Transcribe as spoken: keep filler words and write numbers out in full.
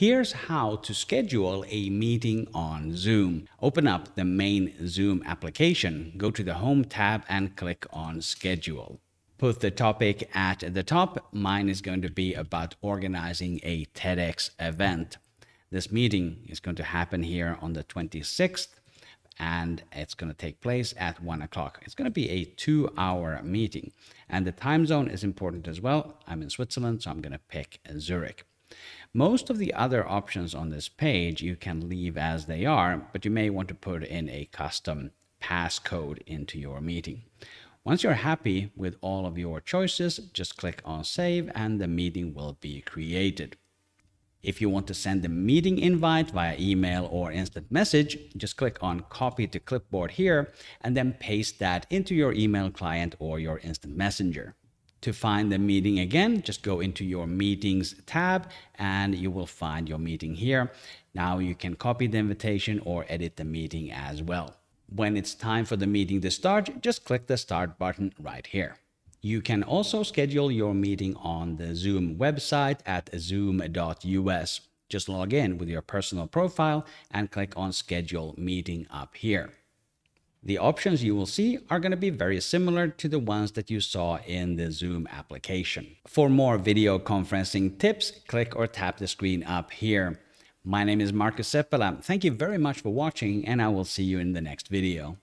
Here's how to schedule a meeting on Zoom. Open up the main Zoom application, go to the Home tab and click on Schedule. Put the topic at the top. Mine is going to be about organizing a TEDx event. This meeting is going to happen here on the twenty-sixth. And it's going to take place at one o'clock. It's going to be a two hour meeting. And the time zone is important as well. I'm in Switzerland, so I'm going to pick Zurich. Most of the other options on this page you can leave as they are, but you may want to put in a custom passcode into your meeting. Once you're happy with all of your choices, just click on Save and the meeting will be created. If you want to send a meeting invite via email or instant message, just click on Copy to Clipboard here and then paste that into your email client or your instant messenger. To find the meeting again, just go into your Meetings tab and you will find your meeting here. Now you can copy the invitation or edit the meeting as well. When it's time for the meeting to start, just click the Start button right here. You can also schedule your meeting on the Zoom website at zoom dot U S. Just log in with your personal profile and click on Schedule Meeting up here. The options you will see are going to be very similar to the ones that you saw in the Zoom application. For more video conferencing tips, click or tap the screen up here. My name is Markus Seppälä. Thank you very much for watching, and I will see you in the next video.